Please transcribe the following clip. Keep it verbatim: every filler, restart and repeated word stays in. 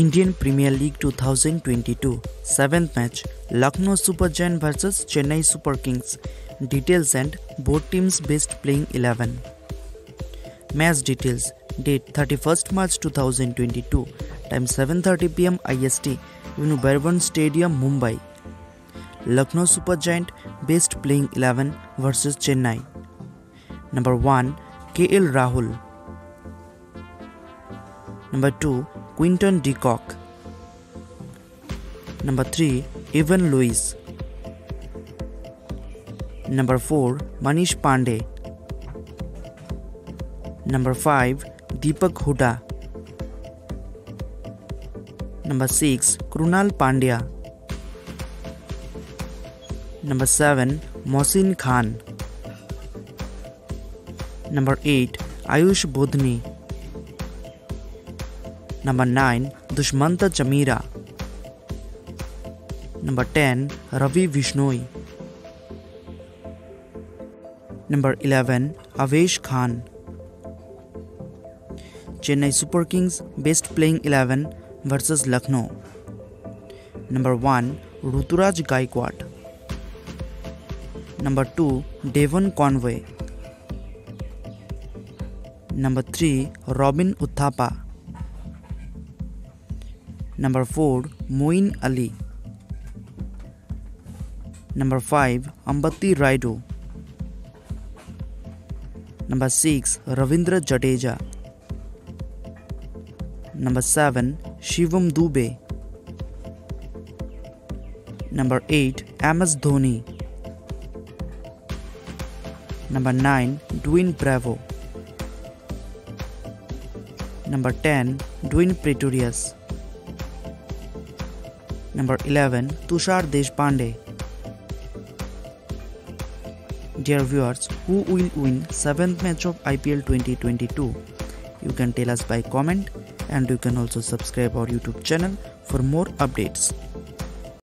Indian Premier League twenty twenty-two seventh match Lucknow Super Giants versus Chennai Super Kings. Details and both teams' best playing eleven. Match details: date thirty-first March twenty twenty-two, time seven thirty p m I S T in Brabourne Stadium, Mumbai. Lucknow Super Giant best playing eleven versus Chennai. Number one, K L Rahul. Number two, Quinton de Kock. Number three, Evin Lewis. Number four, Manish Pandey. Number five, Deepak Hooda. Number six, Krunal Pandya. Number seven, Mohsin Khan. Number eight, Ayush Badoni. Number nine, Dushmantha Chameera. Number ten, Ravi Bishnoi. Number eleven, Avesh Khan. Chennai Super Kings best playing eleven versus Lucknow. Number one, Ruturaj Gaikwad. Number two, Devon Conway. Number three, Robin Uthappa. Number four, Moeen Ali. Number five, Ambati Rayudu. Number six, Ravindra Jadeja. Number seven, Shivam Dube. Number eight, M S Dhoni. Number nine, Dwaine Bravo. Number ten, Dwaine Pretorius. Number eleven, Tushar Deshpande. Dear viewers, who will win seventh match of I P L twenty twenty-two? You can tell us by comment, and you can also subscribe our YouTube channel for more updates.